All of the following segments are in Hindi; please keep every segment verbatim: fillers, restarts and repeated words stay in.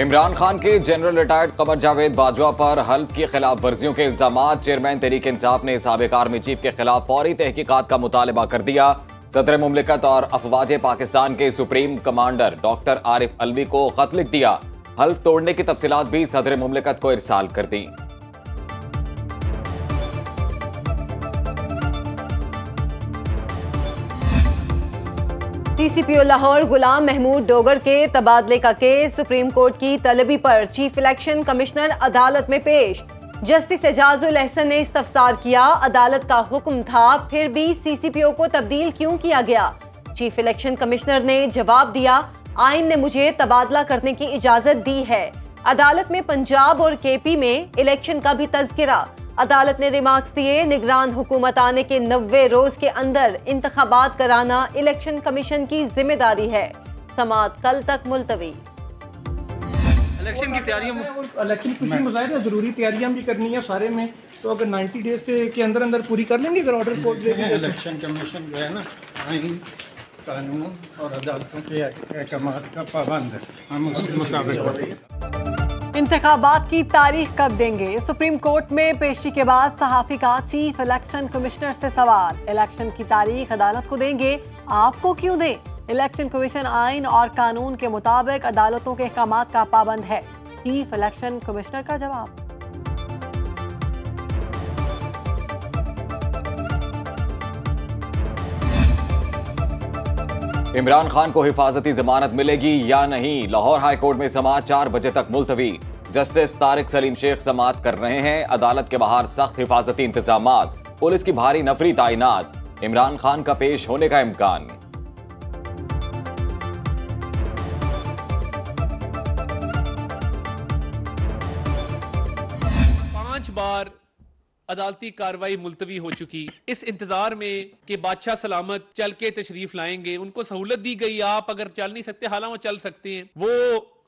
इमरान खान के जनरल रिटायर्ड क़मर जावेद बाजवा पर हल्फ की खिलाफ वर्जियों के इल्जाम। चेयरमैन तहरीक इंसाफ ने साबिक़ आर्मी चीफ के खिलाफ फौरी तहकीकात का मुतालबा कर दिया। सदर मुमलिकत और अफवाज पाकिस्तान के supreme commander doctor Arif Alvi को खत लिख दिया। हल्फ तोड़ने की तफसीलात भी सदर मुमलिकत को इरसाल कर दी। डीसीपीओ लाहौर गुलाम महमूद डोगर के तबादले का केस सुप्रीम कोर्ट की तलबी पर चीफ इलेक्शन कमिश्नर अदालत में पेश। जस्टिस एजाज अहसन ने इस्तफसार किया, अदालत का हुक्म था फिर भी सीसीपीओ को तब्दील क्यों किया गया। चीफ इलेक्शन कमिश्नर ने जवाब दिया, आइन ने मुझे तबादला करने की इजाजत दी है। अदालत में पंजाब और केपी में इलेक्शन का भी तज़किरा। अदालत ने रिमार्क्स दिए, निगरान हुकूमत आने के नब्बे रोज के अंदर इंतखाबात कराना इलेक्शन कमीशन की जिम्मेदारी है। समाअत कल तक मुलतवी। इलेक्शन की तैयारियां इलेक्शन की मुजाहिरा जरूरी तैयारियां भी करनी है सारे में, तो अगर नब्बे डेज से के अंदर अंदर पूरी कर लेंगे अगर ऑर्डर कोर्ट दे देंगे। इलेक्शन कमीशन जो है ना, आईन कानून और अदालतों के अहकाम का पाबंद है, हम उसके मुताबिक। इंतखाबात की तारीख कब देंगे? सुप्रीम कोर्ट में पेशी के बाद सहाफी का चीफ इलेक्शन कमिश्नर से सवाल। इलेक्शन की तारीख अदालत को देंगे, आपको क्यों दें? इलेक्शन कमीशन आइन और कानून के मुताबिक अदालतों के अहकाम का पाबंद है। चीफ इलेक्शन कमिश्नर का जवाब। इमरान खान को हिफाजती जमानत मिलेगी या नहीं, लाहौर हाई कोर्ट में समाअत चार बजे तक मुलतवी। जस्टिस तारिक सलीम शेख समाअत कर रहे हैं। अदालत के बाहर सख्त हिफाजती इंतजाम, पुलिस की भारी नफरी तैनात। इमरान खान का पेश होने का इम्कान। पांच बार अदालती कार्रवाई मुलतवी हो चुकी, इस इंतजार में कि बादशाह सलामत चल के तशरीफ लाएंगे। उनको सहूलत दी गई, आप अगर चल नहीं सकते, हालांकि वो चल सकते हैं, वो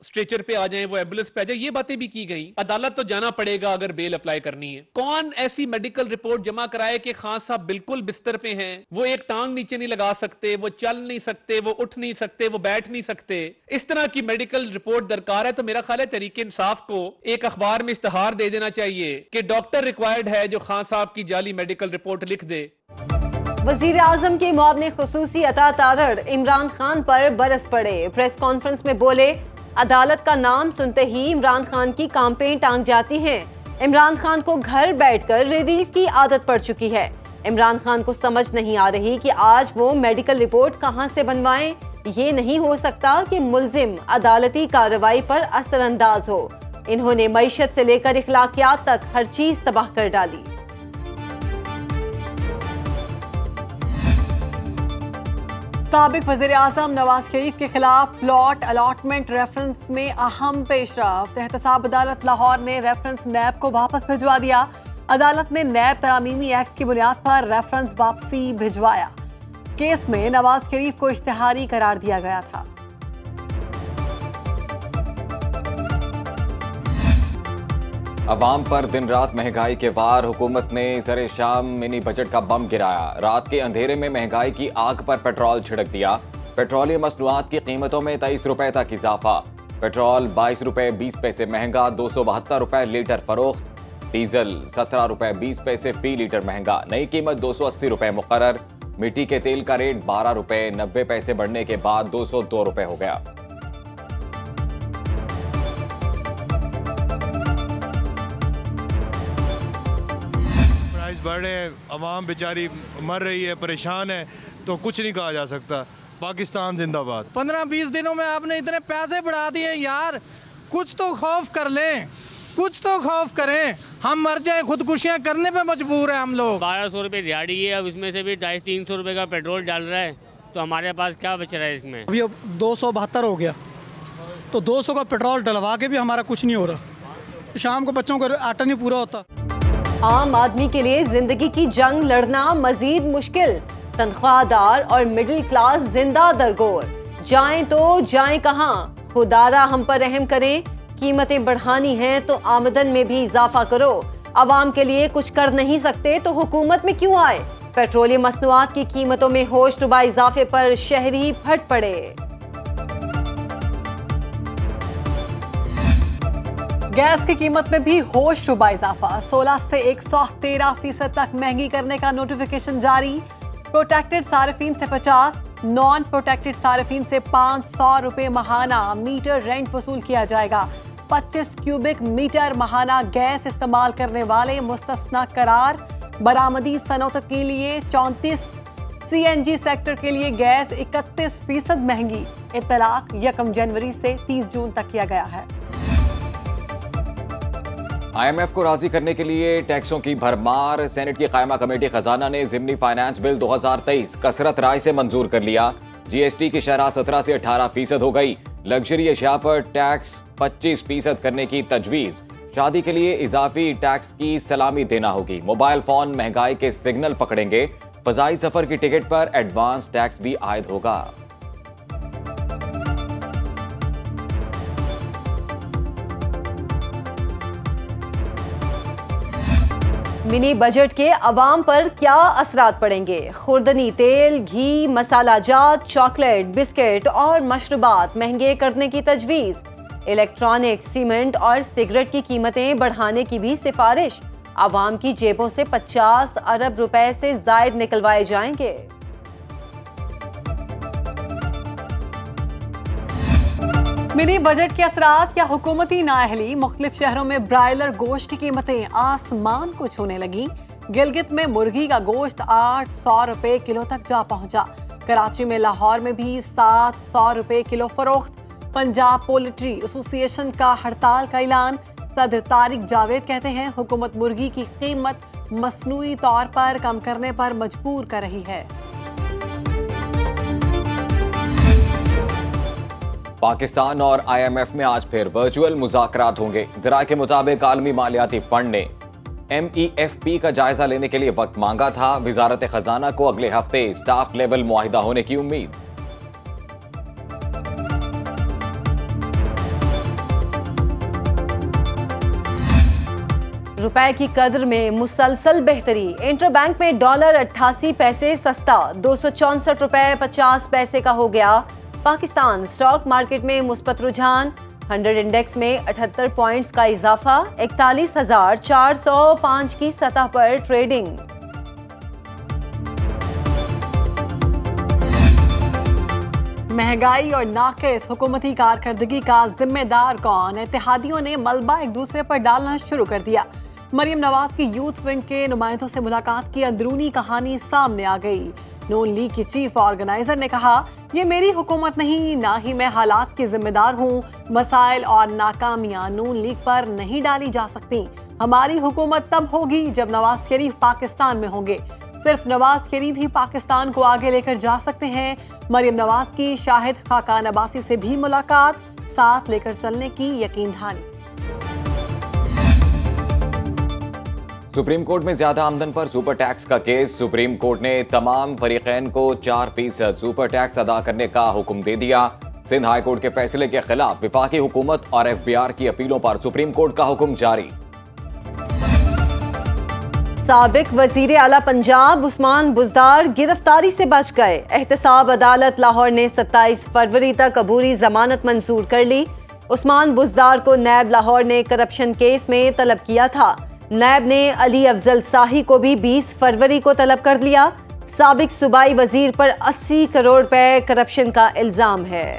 स्ट्रेचर पे आ जाए, वो एम्बुलेंस पे आ जाए, ये बातें भी की गई। अदालत तो जाना पड़ेगा अगर बेल अप्लाई करनी है। कौन ऐसी मेडिकल रिपोर्ट जमा कराए कि खान साहब बिल्कुल बिस्तर पे हैं, वो एक टांग नीचे नहीं लगा सकते, वो चल नहीं सकते, वो उठ नहीं सकते, वो बैठ नहीं सकते। इस तरह की मेडिकल रिपोर्ट दरकार है, तो मेरा ख्याल है तहरीक इंसाफ को एक अखबार में इश्तहार दे देना चाहिए कि डॉक्टर रिक्वायर्ड है जो खान साहब की जाली मेडिकल रिपोर्ट लिख दे। वजीर आजम के मुआवने खुसूसी अता तारड़ इमरान खान पर बरस पड़े। प्रेस कॉन्फ्रेंस में बोले, अदालत का नाम सुनते ही इमरान खान की कैंपेन टांग जाती है। इमरान खान को घर बैठकर रिलीफ की आदत पड़ चुकी है। इमरान खान को समझ नहीं आ रही कि आज वो मेडिकल रिपोर्ट कहां से बनवाएं। ये नहीं हो सकता कि मुल्जिम अदालती कार्रवाई पर असरअंदाज हो। इन्होंने मईशत से लेकर इखलाकियात तक हर चीज तबाह कर डाली। साबिक वज़ीर-ए-आज़म नवाज शरीफ के खिलाफ प्लॉट अलाटमेंट रेफरेंस में अहम पेशरफ। एहतसाब अदालत लाहौर ने रेफरेंस नैब को वापस भिजवा दिया। अदालत ने नैब तरामीमी एक्ट की बुनियाद पर रेफरेंस वापसी भिजवाया। केस में नवाज शरीफ को इश्तिहारी करार दिया गया था। अवाम पर दिन रात महंगाई के वार, हुकूमत ने सरे शाम मिनी बजट का बम गिराया। रात के अंधेरे में महंगाई की आग पर पेट्रोल छिड़क दिया। पेट्रोलियम मसनूआत की कीमतों में तेईस रुपए तक इजाफा। पेट्रोल बाईस रुपए बीस पैसे महंगा, दो सौ बहत्तर रुपए लीटर फरोख्त। डीजल सत्रह रुपए बीस पैसे फी लीटर महंगा, नई कीमत दो सौ अस्सी रुपए मुकर्रर। मिट्टी के तेल का रेट बारह रुपए नब्बे पैसे बढ़ने के बाद दो सौ दो रुपए हो गया। बढ़ रहे हैं, अवाम बेचारी मर रही है, परेशान है, तो कुछ नहीं कहा जा सकता। पाकिस्तान जिंदाबाद। पंद्रह बीस दिनों में आपने इतने पैसे बढ़ा दिए यार, कुछ तो खौफ कर लें, कुछ तो खौफ करें। हम मर जाए, खुदकुशियां करने पे मजबूर है हम लोग। बारह सौ रुपये दिहाड़ी है, अब इसमें से भी ढाई तीन सौ रुपये का पेट्रोल डाल रहा है, तो हमारे पास क्या बच रहा है इसमें। अभी अब दो सौ बहत्तर हो गया, तो दो सौ का पेट्रोल डलवा के भी हमारा कुछ नहीं हो रहा। शाम को बच्चों का आटा नहीं पूरा होता। आम आदमी के लिए जिंदगी की जंग लड़ना मजीद मुश्किल। तनख्वाहदार और मिडिल क्लास जिंदा दरगोर। जाएं तो जाएं कहाँ, खुदारा हम पर रहम करें। कीमतें बढ़ानी हैं तो आमदन में भी इजाफा करो। आवाम के लिए कुछ कर नहीं सकते तो हुकूमत में क्यों आए। पेट्रोलियम मसनूआत की कीमतों में होशरुबा इजाफे पर शहरी फट पड़े। गैस की कीमत में भी होशरुबा इजाफा, सोलह से एक सौ तेरह फीसद तक महंगी करने का नोटिफिकेशन जारी। प्रोटेक्टेड सार्फिन से पचास, नॉन प्रोटेक्टेड सार्फिन से पाँच सौ रुपये महाना मीटर रेंट वसूल किया जाएगा। पच्चीस क्यूबिक मीटर महाना गैस इस्तेमाल करने वाले मुस्तस्ना करार। बरामदी सनौत के लिए चौंतीस, सीएनजी सेक्टर के लिए गैस इकतीस फीसद महंगी। इतलाक यकम जनवरी से तीस जून तक किया गया है। आईएमएफ को राजी करने के लिए टैक्सों की भरमार, सेनेट की कायमा कमेटी खजाना ने जिमनी फाइनेंस बिल दो हज़ार तेईस कसरत राय से मंजूर कर लिया। जीएसटी की शरह सत्रह से अठारह फीसद हो गई। लग्जरी अशिया पर टैक्स पच्चीस फीसद करने की तजवीज। शादी के लिए इजाफी टैक्स की सलामी देना होगी। मोबाइल फोन महंगाई के सिग्नल पकड़ेंगे। फजाई सफर की टिकट पर एडवांस टैक्स भी आयद होगा। मिनी बजट के अवाम पर क्या असरात पड़ेंगे? खुर्दनी तेल, घी, मसाला जात, चॉकलेट, बिस्किट और मशरूबात महंगे करने की तजवीज़। इलेक्ट्रॉनिक, सीमेंट और सिगरेट की कीमतें बढ़ाने की भी सिफारिश। आवाम की जेबों से पचास अरब रुपए से जायद निकलवाए जाएंगे। मिनी बजट के असरात या हुकूमती नाअहली, मुख्तलिफ शहरों में ब्रायलर गोश्त की कीमतें आसमान को छूने लगी। गिलगित में मुर्गी का गोश्त आठ सौ रुपये किलो तक जा पहुंचा। कराची में, लाहौर में भी सात सौ रुपये किलो फरोख्त। पंजाब पोल्ट्री एसोसिएशन का हड़ताल का ऐलान। सदर तारिक जावेद कहते हैं हुकूमत मुर्गी की कीमत मसनूई तौर पर कम करने पर मजबूर कर रही है। पाकिस्तान और आईएमएफ में आज फिर वर्चुअल मुज़ाकरात होंगे। ज़रा के मुताबिक आलमी मालियाती फंड ने एमईएफपी का जायजा लेने के लिए वक्त मांगा था। वजारत खजाना को अगले हफ्ते स्टाफ लेवल मुआहिदा होने की उम्मीद। रुपए की कदर में मुसलसल बेहतरी। इंटर बैंक में डॉलर अट्ठासी पैसे सस्ता, दो सौ चौसठ रुपए पचास पैसे का हो गया। पाकिस्तान स्टॉक मार्केट में मुस्बत रुझान। हंड्रेड इंडेक्स में अठहत्तर पॉइंट्स का इजाफा। इकतालीस हजार चार सौ पाँच की सतह पर ट्रेडिंग। महंगाई और नाक़िस हुकूमती कारकर्दगी का जिम्मेदार कौन? इत्तेहादियों ने मलबा एक दूसरे पर डालना शुरू कर दिया। मरियम नवाज की यूथ विंग के नुमाइंदों से मुलाकात की अंदरूनी कहानी सामने आ गई। नून लीग की चीफ ऑर्गेनाइजर ने कहा, ये मेरी हुकूमत नहीं, ना ही मैं हालात की जिम्मेदार हूँ। मसाइल और नाकामियाँ नून लीग पर नहीं डाली जा सकती। हमारी हुकूमत तब होगी जब नवाज शरीफ पाकिस्तान में होंगे। सिर्फ नवाज शरीफ ही पाकिस्तान को आगे लेकर जा सकते हैं। मरियम नवाज की शाहिद खाकान अब्बासी से भी मुलाकात, साथ लेकर चलने की यकीन दहानी। सुप्रीम कोर्ट में ज्यादा आमदन पर सुपर टैक्स का केस। सुप्रीम कोर्ट ने तमाम फरीकैन को चार फीसद सुपर टैक्स अदा करने का हुक्म दे दिया। सिंध हाई कोर्ट के फैसले के खिलाफ विफाकी हुकूमत और एफबीआर की अपीलों पर सुप्रीम कोर्ट का हुक्म जारी। साबिक वजीर आला पंजाब उस्मान बुजदार गिरफ्तारी से बच गए। एहतसाब अदालत लाहौर ने सत्ताईस फरवरी तक अबूरी जमानत मंजूर कर ली। उस्मान बुजदार को नैब लाहौर ने करप्शन केस में तलब किया था। नैब ने अली अफजल शाही को भी बीस फरवरी को तलब कर लिया। साबिक सूबाई वजीर पर अस्सी करोड़ रुपए करप्शन का इल्जाम है।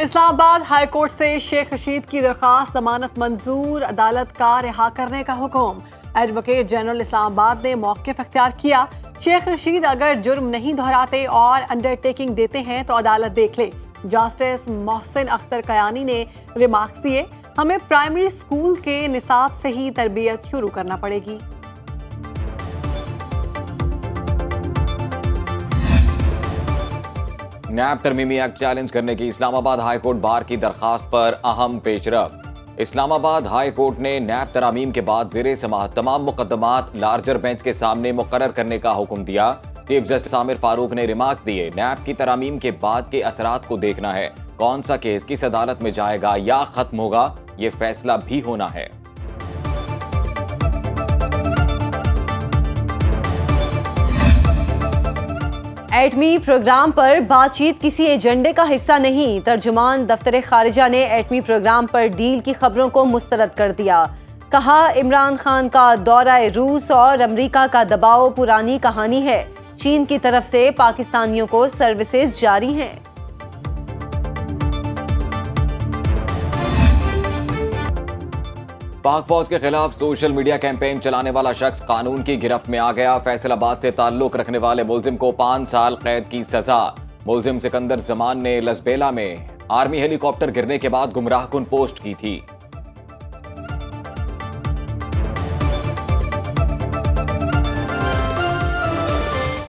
इस्लामाबाद हाई कोर्ट से शेख रशीद की दरखास्त जमानत मंजूर, अदालत का रिहा करने का हुक्म। एडवोकेट जनरल इस्लामाबाद ने मौकिफ अख्तियार किया। शेख रशीद अगर जुर्म नहीं दोहराते और अंडरटेकिंग देते हैं तो अदालत देख ले। जस्टिस मोहसिन अख्तर कयानी ने रिमार्क्स दिए, हमें प्राइमरी स्कूल के निसाब से ही तरबियत शुरू करना पड़ेगी। नैब तरमीमी एक्ट चैलेंज करने की इस्लामाबाद हाई कोर्ट बार की दरखास्त पर अहम पेशरफ। इस्लामाबाद हाई कोर्ट ने नैब तरामीम के बाद ज़ेरे समाअत तमाम मुकदमात लार्जर बेंच के सामने मुकर्रर करने का हुक्म दिया। चीफ जस्टिस आमिर फारूक ने रिमार्क दिए, नैब की तरामीम के बाद के असरात को देखना है। कौन सा केस किस अदालत में जाएगा या खत्म होगा, ये फैसला भी होना है। एटमी प्रोग्राम पर बातचीत किसी एजेंडे का हिस्सा नहीं। तर्जुमान दफ्तर खारिजा ने एटमी प्रोग्राम पर डील की खबरों को मुस्तरद कर दिया। कहा इमरान खान का दौरा रूस और अमरीका का दबाव पुरानी कहानी है। चीन की तरफ से पाकिस्तानियों को सर्विसेज जारी हैं। पाक फौज के खिलाफ सोशल मीडिया कैंपेन चलाने वाला शख्स कानून की गिरफ्त में आ गया। फैसलाबाद से ताल्लुक रखने वाले मुलजिम को पाँच साल कैद की सजा। मुलजिम सिकंदर जमान ने लसबेला में आर्मी हेलीकॉप्टर गिरने के बाद गुमराहकुन पोस्ट की थी।